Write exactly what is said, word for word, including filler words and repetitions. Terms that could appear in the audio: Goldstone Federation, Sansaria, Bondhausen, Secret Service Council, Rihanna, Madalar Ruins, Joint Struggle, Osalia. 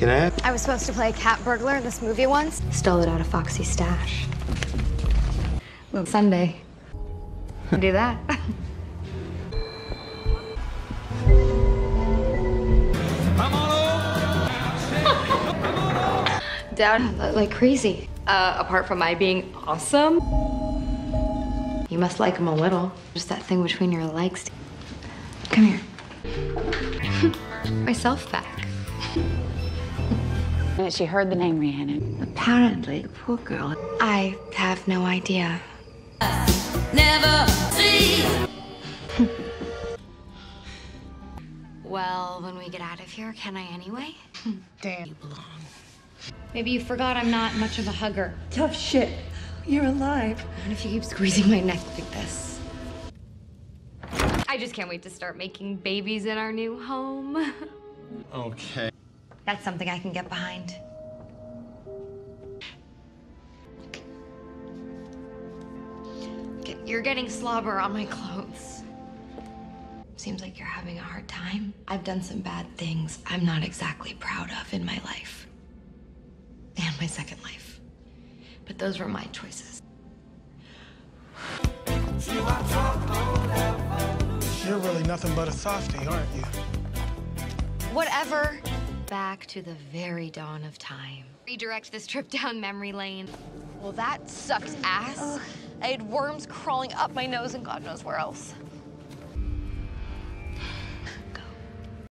Can I have? I was supposed to play a cat burglar in this movie once. Stole it out of Foxy's stash. Well, Sunday. Do that. Down like crazy. Uh, apart from my being awesome. You must like him a little. Just that thing between your legs. Come here. Myself back. And she heard the name Rihanna. Apparently, poor girl. I have no idea. Never see. Well, when we get out of here, can I anyway? Damn. You belong. Maybe you forgot I'm not much of a hugger. Tough shit. You're alive. What if you keep squeezing my neck like this? I just can't wait to start making babies in our new home. Okay. That's something I can get behind. You're getting slobber on my clothes. Seems like you're having a hard time. I've done some bad things I'm not exactly proud of in my life. And my second life. But those were my choices. You're really nothing but a softie, aren't you? Whatever. Back to the very dawn of time. Redirect this trip down memory lane. Well, that sucked ass. Ugh. I had worms crawling up my nose and God knows where else.